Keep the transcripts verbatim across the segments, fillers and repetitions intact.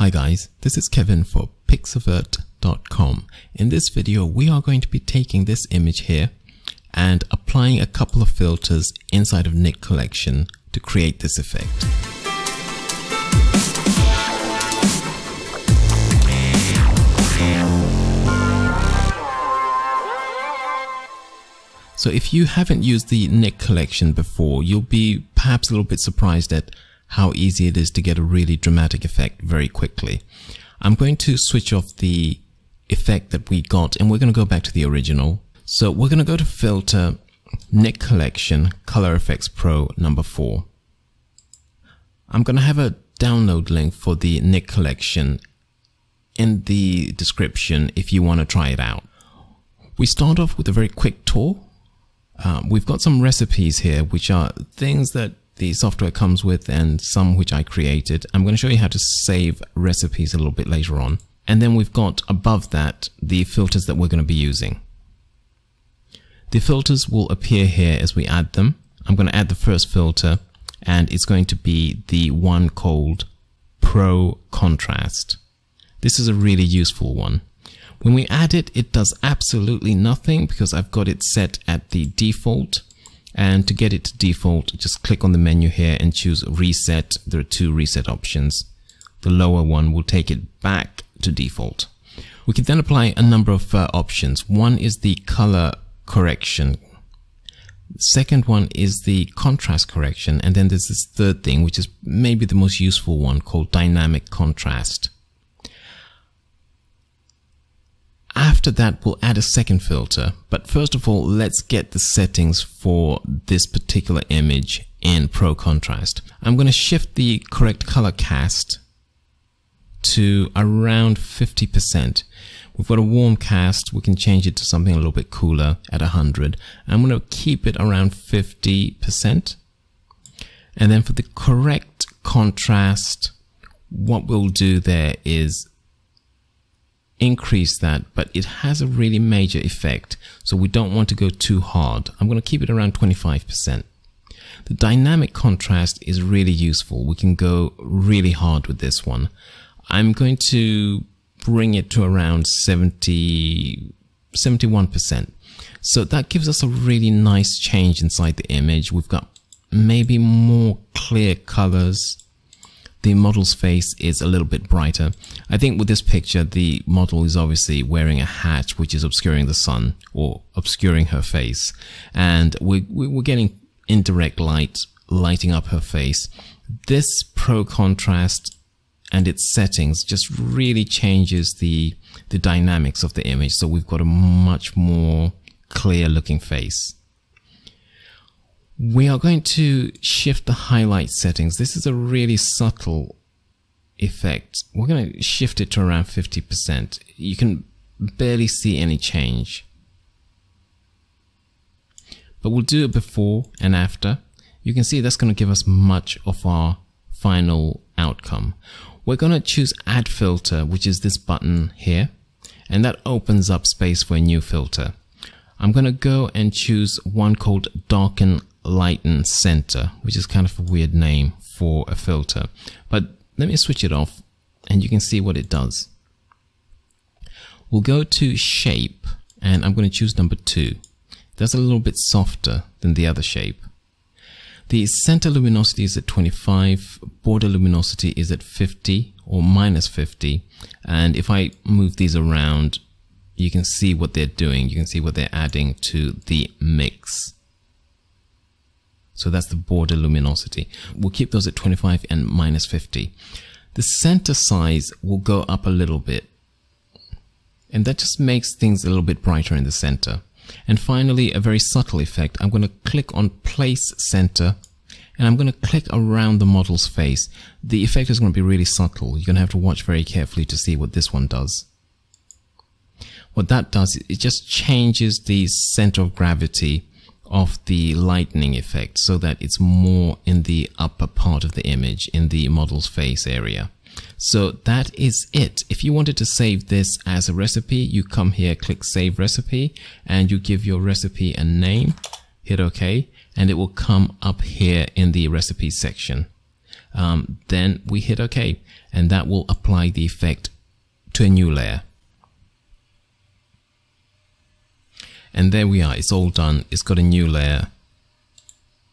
Hi guys, this is Kevin for Pixovert dot com. In this video we are going to be taking this image here and applying a couple of filters inside of Nik Collection to create this effect. So if you haven't used the Nik Collection before, you'll be perhaps a little bit surprised at how easy it is to get a really dramatic effect very quickly. I'm going to switch off the effect that we got and we're going to go back to the original. So we're going to go to Filter, Nik Collection, Color Efex Pro number four. I'm going to have a download link for the Nik Collection in the description if you want to try it out. We start off with a very quick tour. Um, we've got some recipes here which are things that the software comes with and some which I created. I'm going to show you how to save recipes a little bit later on. And then we've got above that the filters that we're going to be using. The filters will appear here as we add them. I'm going to add the first filter and it's going to be the one called Pro Contrast. This is a really useful one. When we add it, it does absolutely nothing because I've got it set at the default. And to get it to default, just click on the menu here and choose reset. There are two reset options. The lower one will take it back to default. We can then apply a number of uh, options. One is the color correction. The second one is the contrast correction. And then there's this third thing, which is maybe the most useful one, called dynamic contrast. After that, we'll add a second filter. But first of all, let's get the settings for this particular image in Pro Contrast. I'm going to shift the correct color cast to around fifty percent. We've got a warm cast. We can change it to something a little bit cooler at one hundred. I'm going to keep it around fifty percent. And then for the correct contrast, what we'll do there is increase that, but it has a really major effect, so we don't want to go too hard. I'm going to keep it around twenty-five percent. The dynamic contrast is really useful. We can go really hard with this one. I'm going to bring it to around seventy, seventy-one percent. So that gives us a really nice change inside the image. We've got maybe more clear colors. The model's face is a little bit brighter. I think with this picture, the model is obviously wearing a hat which is obscuring the sun or obscuring her face. And we're, we're getting indirect light lighting up her face. This Pro Contrast and its settings just really changes the, the dynamics of the image. So we've got a much more clear looking face. We are going to shift the highlight settings. This is a really subtle effect. We're going to shift it to around fifty percent. You can barely see any change. But we'll do it before and after. You can see that's going to give us much of our final outcome. We're going to choose Add Filter, which is this button here. And that opens up space for a new filter. I'm going to go and choose one called Darken Lighten Center, which is kind of a weird name for a filter. But let me switch it off and you can see what it does. We'll go to Shape and I'm going to choose number two. That's a little bit softer than the other shape. The center luminosity is at twenty-five, border luminosity is at fifty or minus fifty. And if I move these around, you can see what they're doing. You can see what they're adding to the mix. So that's the border luminosity. We'll keep those at twenty-five and minus fifty. The center size will go up a little bit. And that just makes things a little bit brighter in the center. And finally, a very subtle effect. I'm going to click on Place Center and I'm going to click around the model's face. The effect is going to be really subtle. You're going to have to watch very carefully to see what this one does. What that does, it just changes the center of gravity of the lightning effect so that it's more in the upper part of the image, in the model's face area. So that is it. If you wanted to save this as a recipe, you come here, click Save Recipe, and you give your recipe a name, hit OK, and it will come up here in the recipe section. um, then we hit OK, and that will apply the effect to a new layer. And there we are, it's all done, it's got a new layer.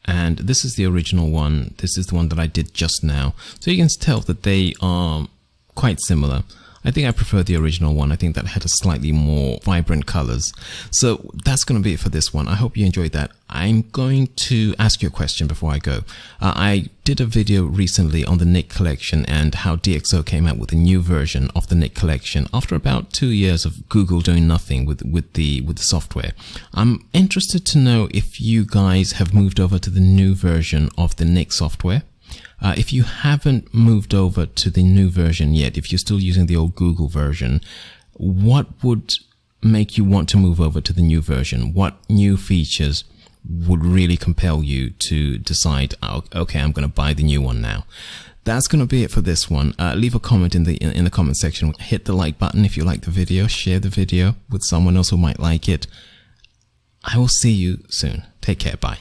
And this is the original one, this is the one that I did just now. So you can tell that they are quite similar. I think I prefer the original one. I think that had a slightly more vibrant colors. So that's going to be it for this one. I hope you enjoyed that. I'm going to ask you a question before I go. Uh, I did a video recently on the Nik Collection and how DxO came out with a new version of the Nik Collection after about two years of Google doing nothing with, with, the, with the software. I'm interested to know if you guys have moved over to the new version of the Nik software. Uh, if you haven't moved over to the new version yet, if you're still using the old Google version, what would make you want to move over to the new version? What new features would really compel you to decide, oh, okay, I'm going to buy the new one now? That's going to be it for this one. Uh, leave a comment in the in, in the comment section. Hit the like button if you like the video. Share the video with someone else who might like it. I will see you soon. Take care. Bye.